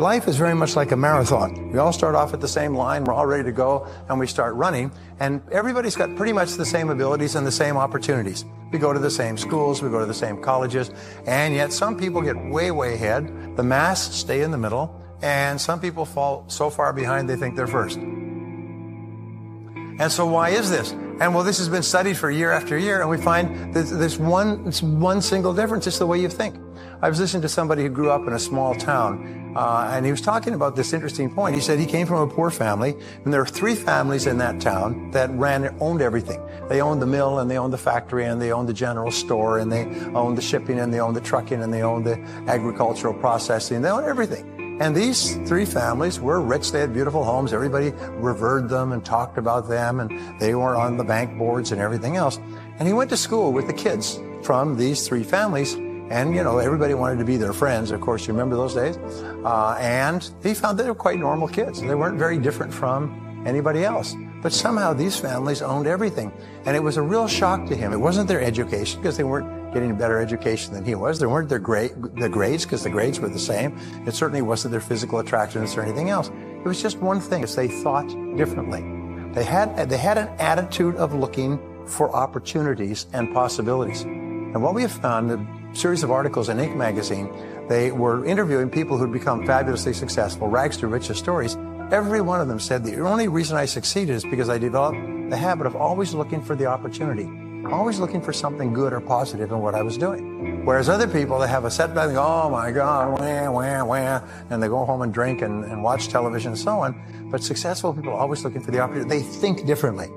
life is very much like a marathon. We all start off at the same line, we're all ready to go, and we start running, and everybody's got pretty much the same abilities and the same opportunities. We go to the same schools, we go to the same colleges, and yet some people get way, way ahead. The mass stay in the middle, and some people fall so far behind they think they're first. And so why is this? And well, this has been studied for year after year, and we find that this one single difference. It's the way you think. I was listening to somebody who grew up in a small town, and he was talking about this interesting point. He said he came from a poor family, and there were three families in that town that owned everything. They owned the mill, and they owned the factory, and they owned the general store, and they owned the shipping, and they owned the trucking, and they owned the agricultural processing. They owned everything. And these three families were rich. They had beautiful homes. Everybody revered them and talked about them, and they were on the bank boards and everything else. And he went to school with the kids from these three families, and, you know, everybody wanted to be their friends. Of course, you remember those days. And he found that they were quite normal kids. They weren't very different from anybody else. But somehow these families owned everything. And it was a real shock to him. It wasn't their education, because they weren't getting a better education than he was. There weren't their grades, because the grades were the same. It certainly wasn't their physical attractiveness or anything else. It was just one thing. It's they thought differently. They had an attitude of looking for opportunities and possibilities. And what we have found in a series of articles in Inc. magazine, they were interviewing people who'd become fabulously successful, rags to riches stories. Every one of them said, the only reason I succeeded is because I developed the habit of always looking for the opportunity, always looking for something good or positive in what I was doing. Whereas other people, they have a setback, they go, oh my God, wah, wah, wah, and they go home and drink and watch television and so on. But successful people are always looking for the opportunity. They think differently.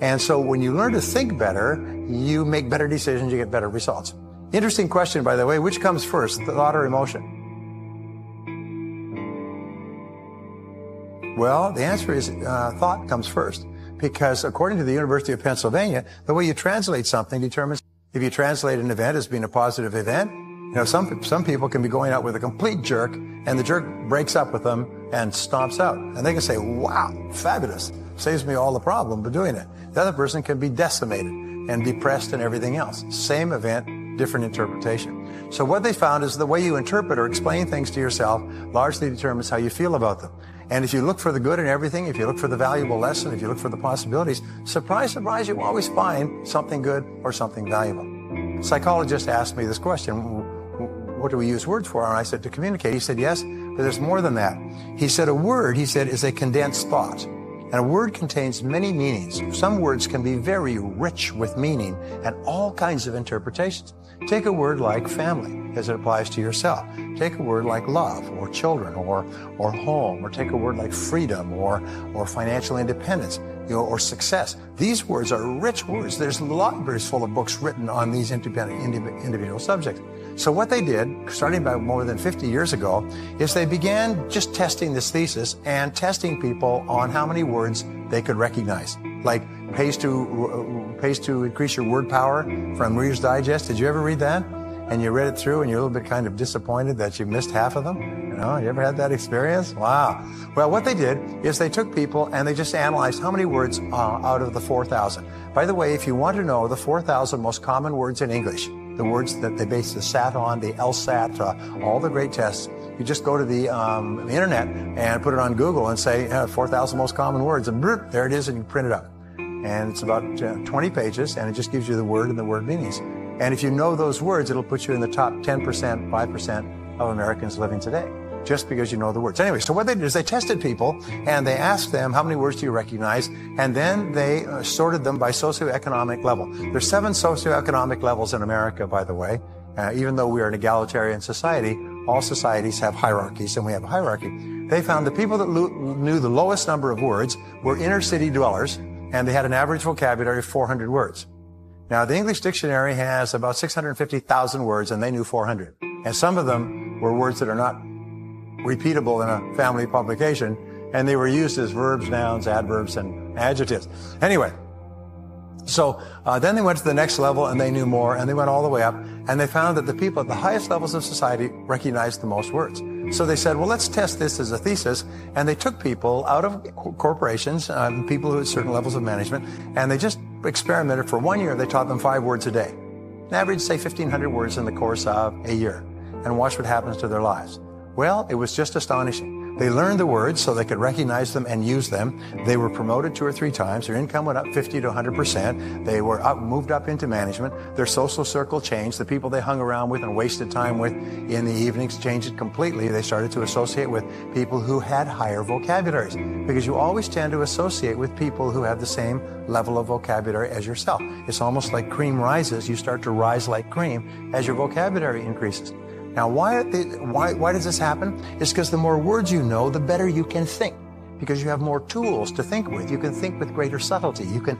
And so when you learn to think better, you make better decisions, you get better results. Interesting question, by the way, which comes first, thought or emotion? Well, the answer is thought comes first, because according to the University of Pennsylvania, the way you translate something determines if you translate an event as being a positive event. You know, some people can be going out with a complete jerk, and the jerk breaks up with them and stomps out. And they can say, wow, fabulous, saves me all the problem by doing it. The other person can be decimated and depressed and everything else. Same event, different interpretation. So what they found is the way you interpret or explain things to yourself largely determines how you feel about them. And if you look for the good in everything, if you look for the valuable lesson, if you look for the possibilities, surprise, surprise, you will always find something good or something valuable. Psychologists asked me this question, what do we use words for? And I said, to communicate. He said, yes, but there's more than that. He said, a word, he said, is a condensed thought. And a word contains many meanings. Some words can be very rich with meaning and all kinds of interpretations. Take a word like family as it applies to yourself. Take a word like love or children or home, or take a word like freedom or financial independence, you know, or success. These words are rich words. There's libraries full of books written on these individual subjects. So what they did, starting about more than 50 years ago, is they began just testing this thesis and testing people on how many words they could recognize. Like pays to increase your word power from Reader's Digest. Did you ever read that? And you read it through and you're a little bit kind of disappointed that you missed half of them? You know, you ever had that experience? Wow. Well, what they did is they took people and they just analyzed how many words out of the 4,000. By the way, if you want to know the 4,000 most common words in English, the words that they base the SAT on, the LSAT, all the great tests, you just go to the internet and put it on Google and say 4,000 most common words, and there it is, and you print it up. And it's about 20 pages, and it just gives you the word and the word meanings. And if you know those words, it'll put you in the top 10%, 5% of Americans living today, just because you know the words. Anyway, so what they did is they tested people, and they asked them, how many words do you recognize? And then they sorted them by socioeconomic level. There's 7 socioeconomic levels in America, by the way. Even though we are an egalitarian society, all societies have hierarchies, and we have a hierarchy. They found the people that knew the lowest number of words were inner city dwellers, and they had an average vocabulary of 400 words. Now, the English dictionary has about 650,000 words, and they knew 400. And some of them were words that are not repeatable in a family publication, and they were used as verbs, nouns, adverbs, and adjectives. Anyway, so then they went to the next level, and they knew more, and they went all the way up, and they found that the people at the highest levels of society recognized the most words. So they said, well, let's test this as a thesis, and they took people out of corporations, people who had certain levels of management, and they just experimented for 1 year. They taught them 5 words a day, an average, say, 1,500 words in the course of a year, and watch what happens to their lives. Well, it was just astonishing. They learned the words so they could recognize them and use them. They were promoted 2 or 3 times. Their income went up 50 to 100%. They were moved up into management. Their social circle changed. The people they hung around with and wasted time with in the evenings changed it completely. They started to associate with people who had higher vocabularies, because you always tend to associate with people who have the same level of vocabulary as yourself. It's almost like cream rises. You start to rise like cream as your vocabulary increases. Now, why does this happen? It's because the more words you know, the better you can think, because you have more tools to think with. You can think with greater subtlety. You can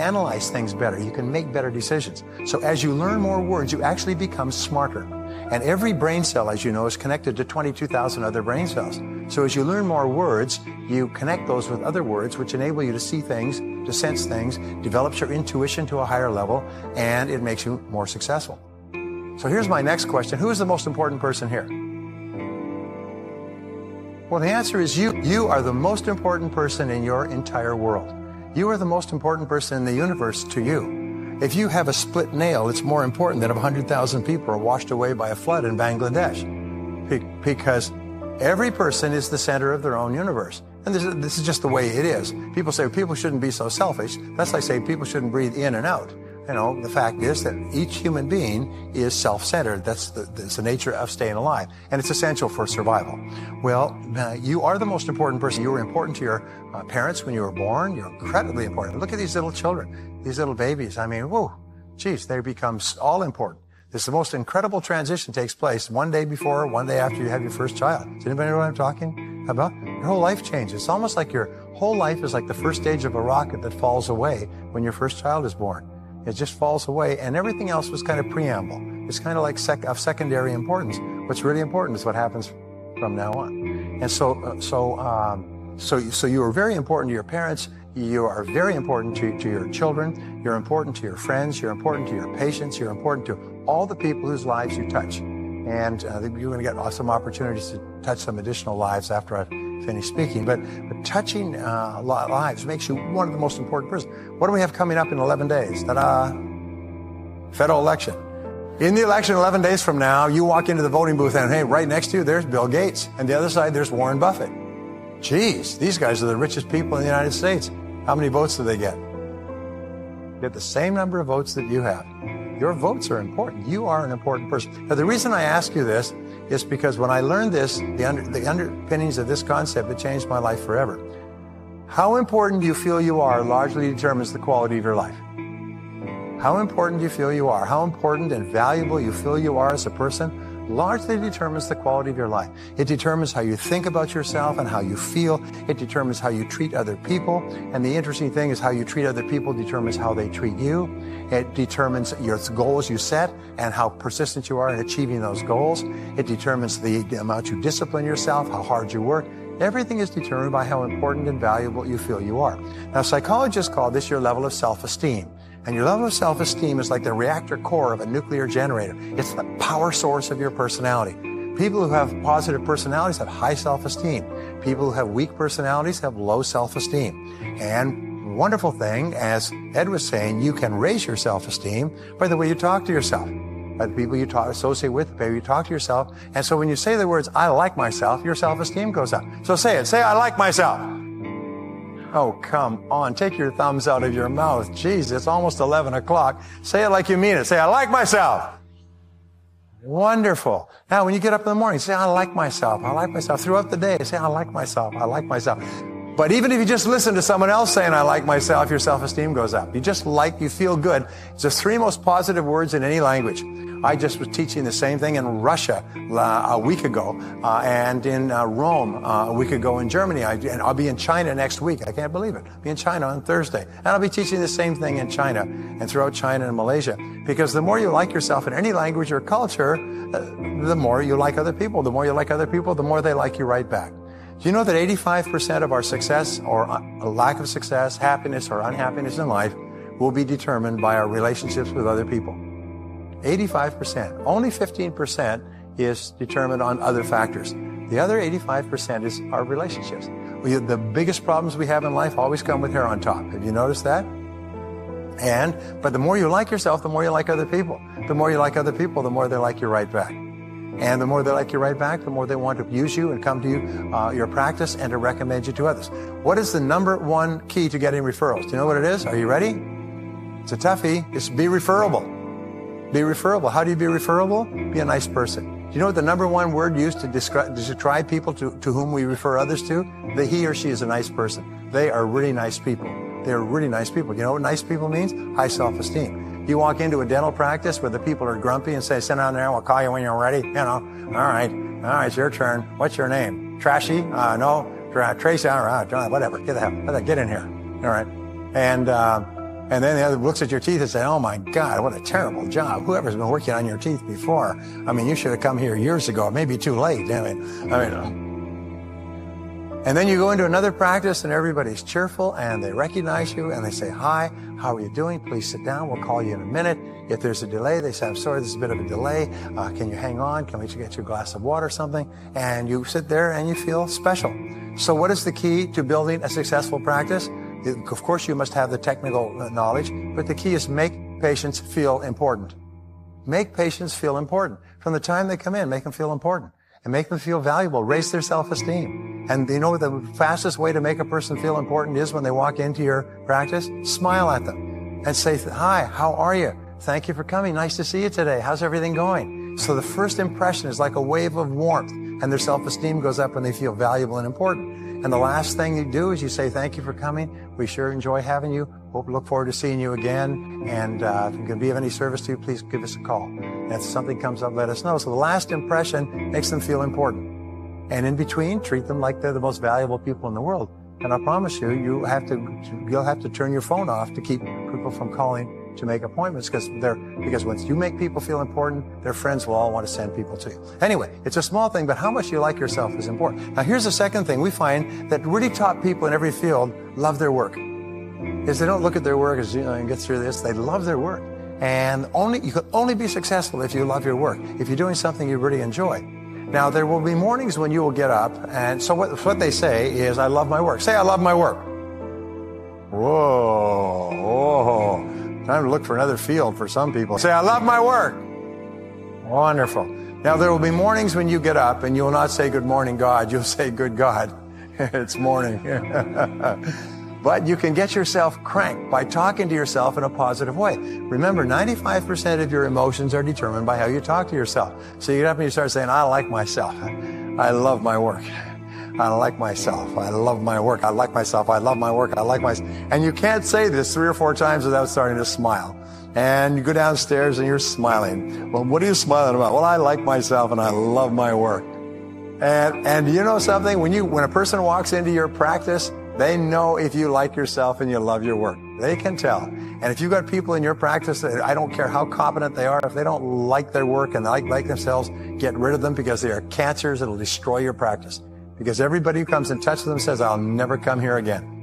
analyze things better. You can make better decisions. So as you learn more words, you actually become smarter. And every brain cell, as you know, is connected to 22,000 other brain cells. So as you learn more words, you connect those with other words, which enable you to see things, to sense things, develops your intuition to a higher level, and it makes you more successful. So here's my next question. Who is the most important person here? Well, the answer is you. You are the most important person in your entire world. You are the most important person in the universe to you. If you have a split nail, it's more important than if 100,000 people are washed away by a flood in Bangladesh. Because every person is the center of their own universe. And this is just the way it is. People say people shouldn't be so selfish. That's like saying people shouldn't breathe in and out. You know, the fact is that each human being is self-centered. That's the nature of staying alive, and it's essential for survival. Well, you are the most important person. You were important to your parents when you were born. You're incredibly important. Look at these little children, these little babies. I mean, whoa, geez, they become all important. It's the most incredible transition takes place one day before, one day after you have your first child. Does anybody know what I'm talking about? Your whole life changes. It's almost like your whole life is like the first stage of a rocket that falls away when your first child is born. It just falls away, and everything else was kind of preamble. It's kind of like of secondary importance. What's really important is what happens from now on. And so you are very important to your parents. You are very important to your children. You're important to your friends. You're important to your patients. You're important to all the people whose lives you touch. And you're going to get some opportunities to touch some additional lives after I've finished speaking. But touching lives makes you one of the most important persons. What do we have coming up in 11 days? Ta-da! Federal election. In the election 11 days from now, you walk into the voting booth and, hey, right next to you, there's Bill Gates. And the other side, there's Warren Buffett. Geez, these guys are the richest people in the United States. How many votes do they get? Get the same number of votes that you have. Your votes are important. You are an important person. Now, the reason I ask you this is because when I learned this, the underpinnings of this concept, it changed my life forever. How important you feel you are largely determines the quality of your life. How important you feel you are, how important and valuable you feel you are as a person, largely determines the quality of your life. It determines how you think about yourself and how you feel. It determines how you treat other people. And the interesting thing is how you treat other people determines how they treat you. It determines your goals you set and how persistent you are in achieving those goals. It determines the amount you discipline yourself, how hard you work. Everything is determined by how important and valuable you feel you are. Now, psychologists call this your level of self-esteem. And your level of self-esteem is like the reactor core of a nuclear generator. It's the power source of your personality. People who have positive personalities have high self-esteem. People who have weak personalities have low self-esteem. And wonderful thing, as Ed was saying, you can raise your self-esteem by the way you talk to yourself, by the people you associate with, the way you talk to yourself. And so when you say the words, I like myself, your self-esteem goes up. So say it. Say, I like myself. Oh, come on. Take your thumbs out of your mouth. Jeez, it's almost 11 o'clock. Say it like you mean it. Say, I like myself. Wonderful. Now, when you get up in the morning, say, I like myself. I like myself. Throughout the day, say, I like myself. I like myself. But even if you just listen to someone else saying, I like myself, your self-esteem goes up. You feel good. It's the 3 most positive words in any language. I just was teaching the same thing in Russia a week ago, and in Rome a week ago, in Germany. And I'll be in China next week. I can't believe it. I'll be in China on Thursday. And I'll be teaching the same thing in China and throughout China and Malaysia. Because the more you like yourself in any language or culture, the more you like other people. The more you like other people, the more they like you right back. Do you know that 85% of our success or lack of success, happiness or unhappiness in life will be determined by our relationships with other people? 85%. Only 15% is determined on other factors. The other 85% is our relationships. The biggest problems we have in life always come with hair on top. Have you noticed that? But the more you like yourself, the more you like other people. The more you like other people, the more they like you right back. And the more they like you right back, the more they want to use you and come to you, your practice, and to recommend you to others. What is the number one key to getting referrals? Do you know what it is? Are you ready? It's a toughie. It's be referable. Be referable. How do you be referable? Be a nice person. Do you know what the number one word used to describe people to whom we refer others to? That he or she is a nice person. They are really nice people. They're really nice people. You know what nice people means? High self-esteem. You walk into a dental practice where the people are grumpy and say, sit down there, we'll call you when you're ready. You know, all right, it's your turn. What's your name? Trashy? No. Tracy? Whatever. Get the hell. Get in here. All right. And then the other looks at your teeth and says, oh my God, what a terrible job. Whoever's been working on your teeth before. I mean, you should have come here years ago. It may be too late. And then you go into another practice and everybody's cheerful and they recognize you and they say, hi, how are you doing? Please sit down. We'll call you in a minute. If there's a delay, they say, I'm sorry, there's a bit of a delay. Can you hang on? Can we get you a glass of water or something? And you sit there and you feel special. So what is the key to building a successful practice? Of course, you must have the technical knowledge, but the key is make patients feel important. Make patients feel important. From the time they come in, make them feel important and make them feel valuable. Raise their self-esteem. And you know the fastest way to make a person feel important is when they walk into your practice, smile at them and say, hi, how are you? Thank you for coming. Nice to see you today. How's everything going? So the first impression is like a wave of warmth and their self-esteem goes up and they feel valuable and important. And the last thing you do is you say, thank you for coming. We sure enjoy having you. Hope, look forward to seeing you again. And if we can be of any service to you, please give us a call. And if something comes up, let us know. So the last impression makes them feel important. And in between, treat them like they're the most valuable people in the world. And I promise you, you'll have to turn your phone off to keep people from calling to make appointments because once you make people feel important, their friends will all want to send people to you. Anyway, it's a small thing, but how much you like yourself is important. Now, here's the second thing we find that really top people in every field love their work. Is they don't look at their work as, and get through this. They love their work. And you could only be successful if you love your work, if you're doing something you really enjoy. Now, there will be mornings when you will get up, and so what they say is, I love my work. Say, I love my work. Whoa. Time to look for another field for some people. Say, I love my work. Wonderful. Now, there will be mornings when you get up, and you will not say, good morning, God. You'll say, good God. It's morning. But you can get yourself cranked by talking to yourself in a positive way. Remember, 95% of your emotions are determined by how you talk to yourself. So you get up and you start saying, I like myself. I love my work. I like myself. I love my work. I like myself. I love my work. I like myself. And you can't say this 3 or 4 times without starting to smile. And you go downstairs and you're smiling. Well, what are you smiling about? Well, I like myself and I love my work. And you know something? When a person walks into your practice, they know if you like yourself and you love your work. They can tell. And if you've got people in your practice that I don't care how competent they are, if they don't like their work and like themselves, get rid of them because they are cancers. It'll destroy your practice. Because everybody who comes in touch with them says, I'll never come here again.